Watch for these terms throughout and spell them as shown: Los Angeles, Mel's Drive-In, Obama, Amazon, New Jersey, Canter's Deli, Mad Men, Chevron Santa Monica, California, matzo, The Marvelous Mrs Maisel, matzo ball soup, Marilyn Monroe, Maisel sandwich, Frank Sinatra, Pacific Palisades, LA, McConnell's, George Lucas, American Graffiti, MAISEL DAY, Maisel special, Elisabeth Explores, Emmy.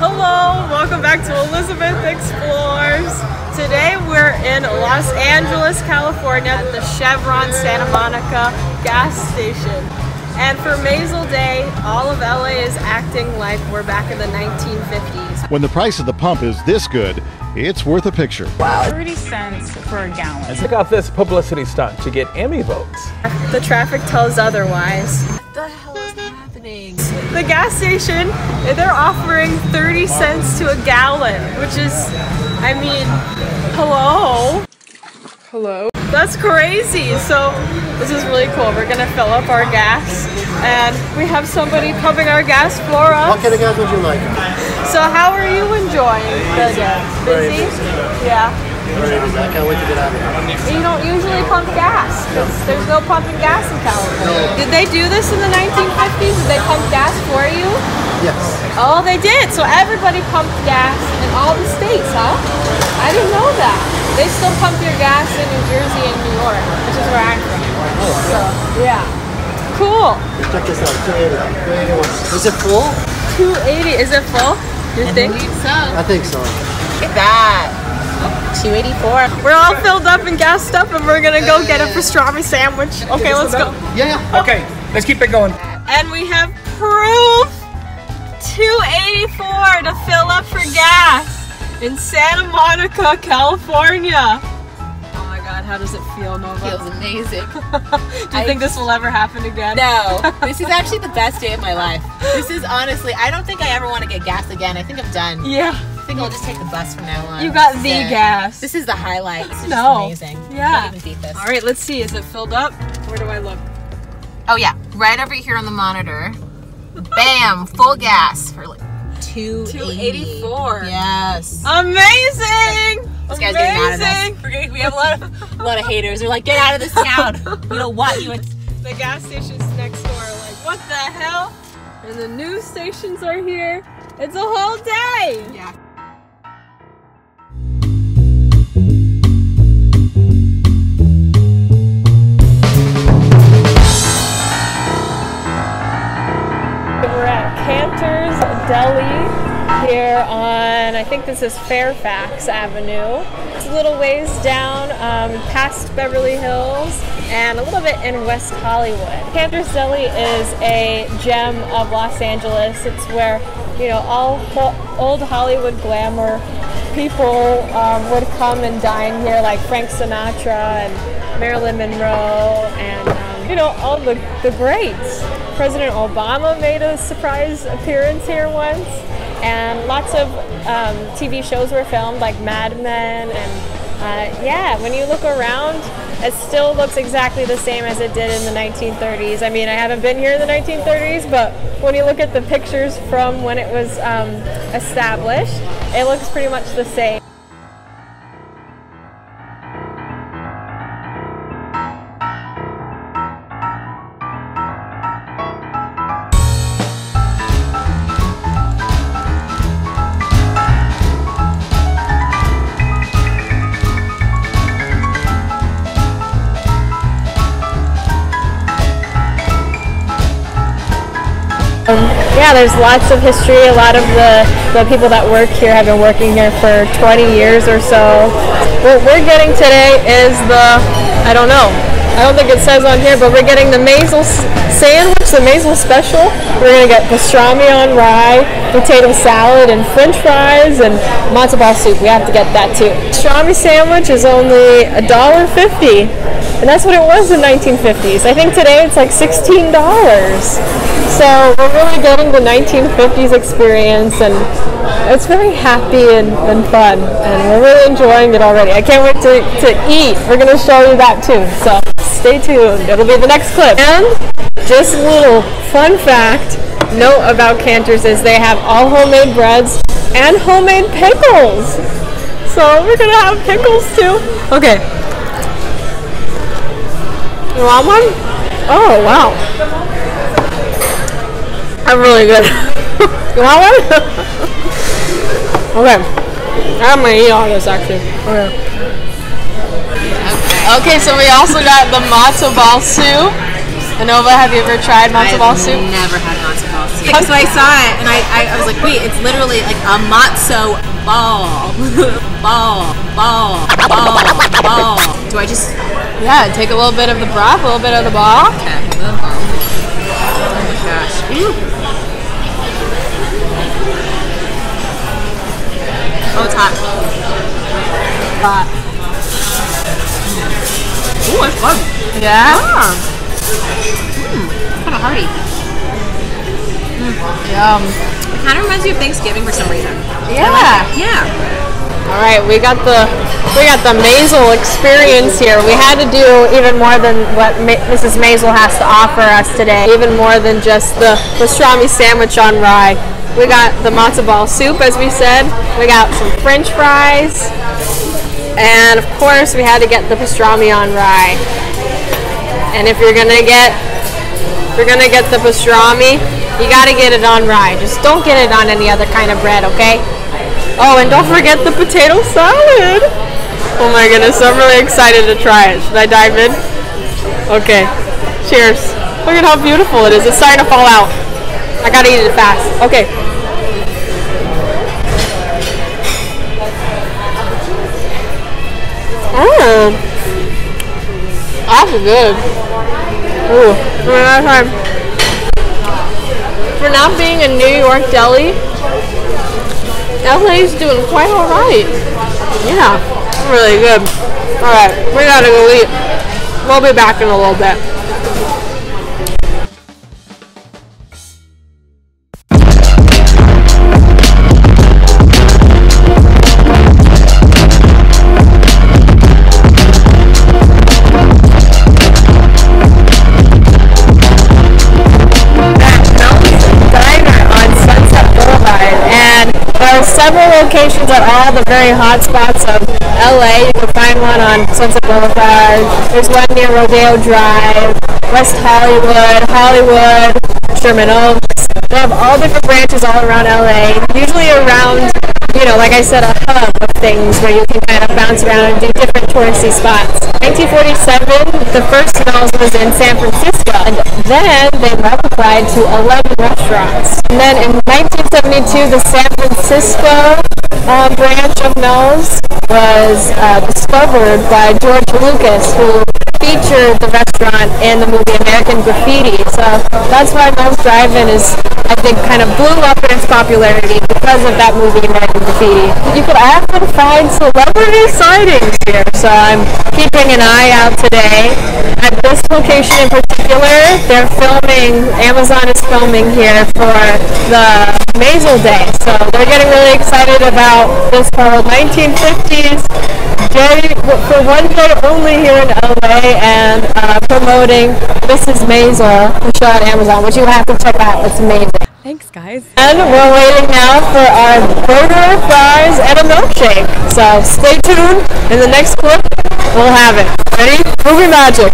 Hello, welcome back to Elisabeth Explores. Today we're in Los Angeles, California at the Chevron Santa Monica gas station. And for Maisel Day, all of LA is acting like we're back in the 1950s. When the price of the pump is this good, it's worth a picture. Wow. 30 cents for a gallon. And check out this publicity stunt to get Emmy votes. The traffic tells otherwise. What the hell is happening? The gas station, they're offering 30 cents to a gallon, which is, I mean, hello? Hello? That's crazy. So this is really cool. We're gonna fill up our gas and we have somebody pumping our gas for us. What kind of gas would you like? So how are you enjoying the day? Busy? Yeah. I can't wait to get out of here. You don't usually pump gas. No. There's no pumping gas in California. Did they do this in the 1950s? Did they pump gas for you? Yes. Oh, they did. So everybody pumped gas in all the states, huh? I didn't know that. They still pump your gas in New Jersey and New York, which is where I'm from. So, yeah. Cool. Check this out, 280. Is it full? 280, is it full? You think? I think so. Look at that. 284. We're all filled up and gassed up and we're gonna go get a pastrami sandwich. Okay, let's go. Yeah. Okay, let's keep it going. And we have proof. 284 to fill up for gas. In Santa Monica, California. Oh my God, how does it feel, Nova? It feels amazing. Do you think this will ever happen again? No, this is actually the best day of my life. This is honestly, I don't think I ever want to get gas again. I think I'm done. Yeah. I think I'll just take the bus from now on. You got the gas. This is the highlight. This is just amazing. Yeah. I can't even beat this. All right, let's see. Is it filled up? Where do I look? Oh yeah, right over here on the monitor. Bam, full gas for like 284. Yes. Amazing. This guy's getting mad at us. We have a lot of haters. They're like, get out of this town. We don't want you. The gas stations next door are like, what the hell? And the news stations are here. It's a whole day. Yeah. We're at Canter's Deli here on, I think this is Fairfax Avenue. It's a little ways down past Beverly Hills and a little bit in West Hollywood. Canter's Deli is a gem of Los Angeles. It's where, you know, all old Hollywood glamour people would come and dine here, like Frank Sinatra and Marilyn Monroe and, you know, all the greats. President Obama made a surprise appearance here once, and lots of TV shows were filmed, like Mad Men, and yeah, when you look around, it still looks exactly the same as it did in the 1930s. I mean, I haven't been here in the 1930s, but when you look at the pictures from when it was established, it looks pretty much the same. Yeah, there's lots of history. A lot of the people that work here have been working here for 20 years or so. What we're getting today is the, I don't know, I don't think it says on here, but we're getting the Maisel sandwich, the Maisel special. We're going to get pastrami on rye, potato salad, and french fries, and matzo ball soup. We have to get that too. Pastrami sandwich is only $1.50, and that's what it was in the 1950s. I think today it's like $16. So we're really getting the 1950s experience, and it's very happy and fun, and we're really enjoying it already. I can't wait to eat. We're going to show you that too, so stay tuned. It'll be the next clip. And just a little fun fact note about Cantor's is they have all homemade breads and homemade pickles. So we're going to have pickles too. Okay. You want one? Oh, wow. I'm really good. You want one? Okay. I'm gonna eat all this actually. Okay. Okay, so we also got the matzo ball soup. Anova, have you ever tried matzo ball soup? I've never had matzo ball soup. So I saw it and I was like, wait, it's literally like a matzo ball. ball. Do I just... Yeah, take a little bit of the broth, a little bit of the ball. Okay, a little ball. Oh my gosh. Mm. Oh, it's hot. Hot. Ooh, it's fun. Yeah? Ah. Mmm, kind of hearty. Mm. Yum. It kind of reminds me of Thanksgiving for some reason. Yeah. Like yeah. All right, we got the Maisel experience here. We had to do even more than what Mrs. Maisel has to offer us today. Even more than just the pastrami sandwich on rye. We got the matzo ball soup, as we said. We got some French fries, and of course, we had to get the pastrami on rye. And if you're gonna get the pastrami, you gotta get it on rye. Just don't get it on any other kind of bread, okay? Oh, and don't forget the potato salad. Oh my goodness, I'm really excited to try it. Should I dive in? Okay, cheers. Look at how beautiful it is. It's starting to fall out. I gotta eat it fast. Okay. Mmm. That's good. Ooh, another time. For not being a New York deli, LA's doing quite alright. Yeah, really good. Alright, we gotta go eat. We'll be back in a little bit. Several locations at all the very hot spots of LA. You can find one on Sunset Boulevard. There's one near Rodeo Drive, West Hollywood, Hollywood, Sherman Oaks. They have all different branches all around LA. Usually around, you know, like I said, a hub of things where you can kind of bounce around and do different touristy spots. 1947, the first Mel's was in San Francisco, and then they multiplied to 11 restaurants. And then in 1972, the San Francisco branch of Mel's was discovered by George Lucas, who featured the restaurant in the movie American Graffiti. So that's why Mel's Drive-In is, I think, kind of blew up in its popularity because of that movie American Graffiti. You could often find celebrity sightings here, so I'm keeping an eye out today. At this location in particular, they're filming, Amazon is filming here for the Maisel Day, so they're getting really excited about this whole 1950s day for one day only here in LA, and promoting Mrs. Maisel, the show on Amazon, which you have to check out. It's amazing. Thanks, guys. And we're waiting now for our burger, fries, and a milkshake. So stay tuned. In the next clip, we'll have it. Ready? Movie magic.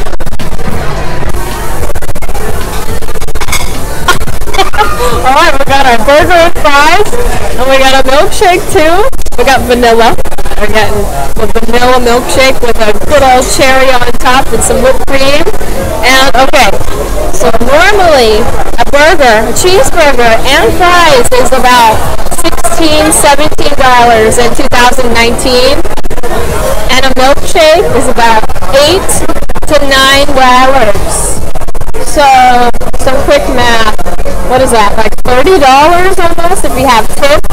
All right, we got our burger and fries, and we got a milkshake too. We got vanilla. We're getting a vanilla milkshake with a good old cherry on top and some whipped cream. And okay, so normally a burger, a cheeseburger, and fries is about $16, $17 in 2019, and a milkshake is about $8 to $9. So some quick math. What is that? Like $30 almost if you have tips,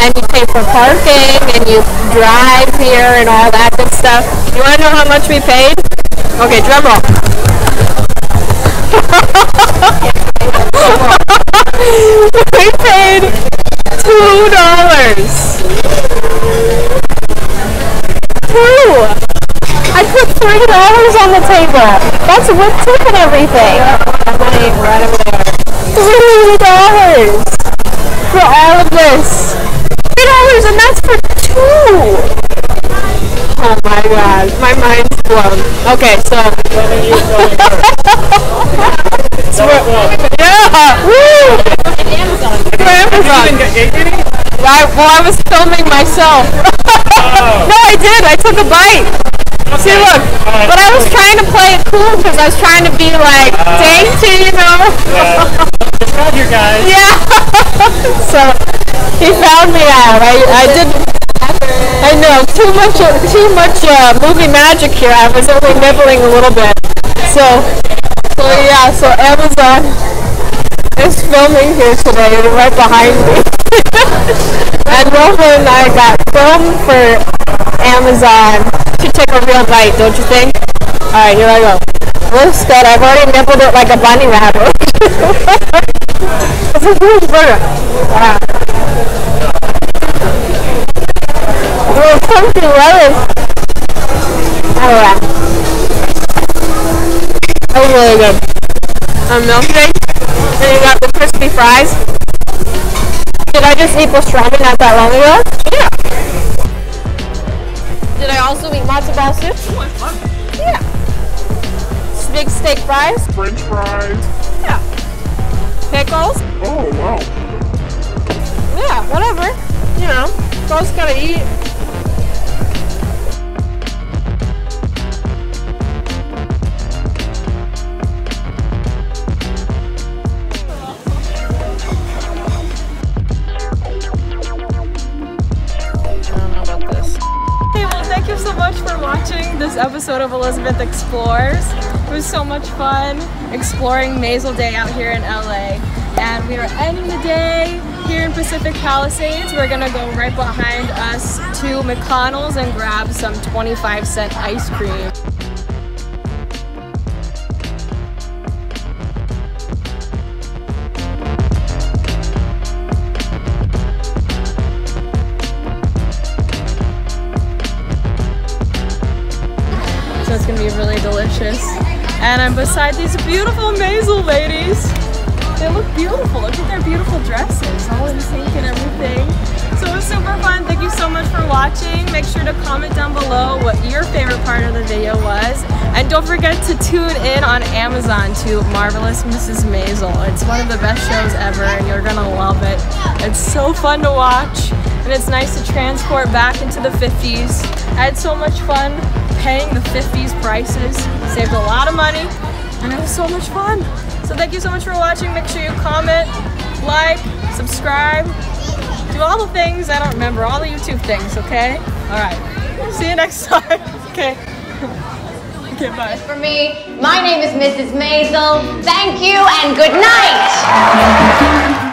and you pay for parking and you drive here and all that good stuff. You want to know how much we paid? Okay, drum roll. We paid $2. I put $3 on the table. That's with tip and everything. Right over there. $3 for all of this. $3, and that's for two. Oh my gosh, my mind's blown. Okay, so. So yeah. Woo. And Amazon. For Amazon. Well, I was filming myself. No, I did. I took a bite. See, look. But I was trying to play it cool because I was trying to be like dainty, you know. It's not your guys. Yeah. So he found me out. I didn't. I know too much movie magic here. I was only nibbling a little bit. So yeah. So Amazon is filming here today. They're right behind me. And Rover and I got film for Amazon. Should take a real bite, don't you think? Alright, here I go. Looks good. I've already nibbled it like a bunny rabbit. It's a huge burger. Wow. Well, something lettuce. Alright. That was really good. Milkshake. And you got the crispy fries. Did I just eat pastrami not that long ago? Yeah. Did I also eat matzo ball soup? Yeah. Big steak fries. French fries. Yeah. Pickles. Oh, wow. Yeah, whatever. You know, folks gotta eat. This episode of Elisabeth Explores. It was so much fun exploring Maisel Day out here in LA. And we are ending the day here in Pacific Palisades. We're gonna go right behind us to McConnell's and grab some 25-cent ice cream. It's gonna be really delicious. And I'm beside these beautiful Maisel ladies. They look beautiful. Look at their beautiful dresses, all in pink and everything. So it was super fun. Thank you so much for watching. Make sure to comment down below what your favorite part of the video was. And don't forget to tune in on Amazon to Marvelous Mrs. Maisel. It's one of the best shows ever and you're gonna love it. It's so fun to watch and it's nice to transport back into the 50s. I had so much fun paying the 50s prices, saved a lot of money, and it was so much fun. So thank you so much for watching. Make sure you comment, like, subscribe, do all the things. I don't remember all the YouTube things, okay? All right, see you next time. Okay. Okay, bye. For me, my name is Mrs. Maisel. Thank you and good night.